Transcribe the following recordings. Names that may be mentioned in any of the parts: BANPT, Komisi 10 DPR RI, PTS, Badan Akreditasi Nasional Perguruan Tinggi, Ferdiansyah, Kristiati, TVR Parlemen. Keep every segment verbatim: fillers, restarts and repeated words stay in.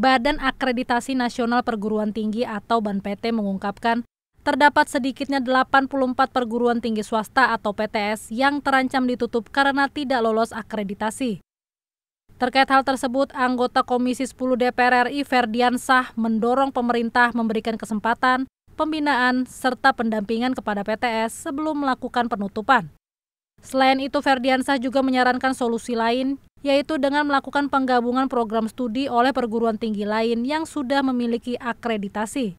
Badan Akreditasi Nasional Perguruan Tinggi atau B A N P T mengungkapkan terdapat sedikitnya delapan puluh empat perguruan tinggi swasta atau P T S yang terancam ditutup karena tidak lolos akreditasi. Terkait hal tersebut, anggota Komisi sepuluh D P R R I Ferdiansyah mendorong pemerintah memberikan kesempatan, pembinaan, serta pendampingan kepada P T S sebelum melakukan penutupan. Selain itu, Ferdiansyah juga menyarankan solusi lain, yaitu dengan melakukan penggabungan program studi oleh perguruan tinggi lain yang sudah memiliki akreditasi,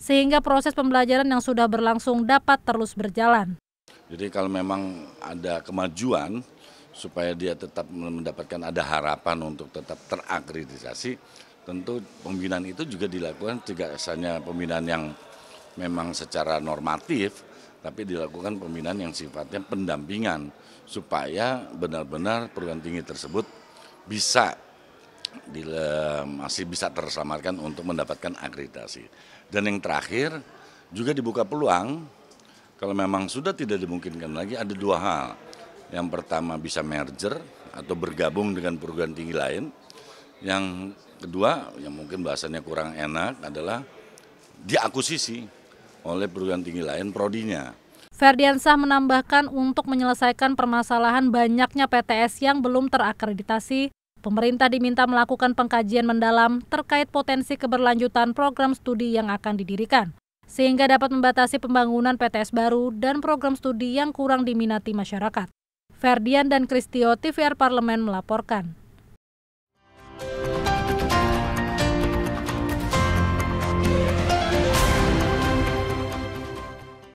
sehingga proses pembelajaran yang sudah berlangsung dapat terus berjalan. Jadi kalau memang ada kemajuan, supaya dia tetap mendapatkan ada harapan untuk tetap terakreditasi, tentu pembinaan itu juga dilakukan tidak hanya pembinaan yang memang secara normatif, tapi dilakukan pembinaan yang sifatnya pendampingan supaya benar-benar perguruan tinggi tersebut bisa masih bisa terselamatkan untuk mendapatkan akreditasi. Dan yang terakhir juga dibuka peluang, kalau memang sudah tidak dimungkinkan lagi, ada dua hal. Yang pertama bisa merger atau bergabung dengan perguruan tinggi lain. Yang kedua yang mungkin bahasanya kurang enak adalah diakuisisi oleh perguruan tinggi lain prodinya. Ferdiansyah menambahkan untuk menyelesaikan permasalahan banyaknya P T S yang belum terakreditasi, pemerintah diminta melakukan pengkajian mendalam terkait potensi keberlanjutan program studi yang akan didirikan, sehingga dapat membatasi pembangunan P T S baru dan program studi yang kurang diminati masyarakat. Ferdian dan Kristiati, T V R Parlemen melaporkan.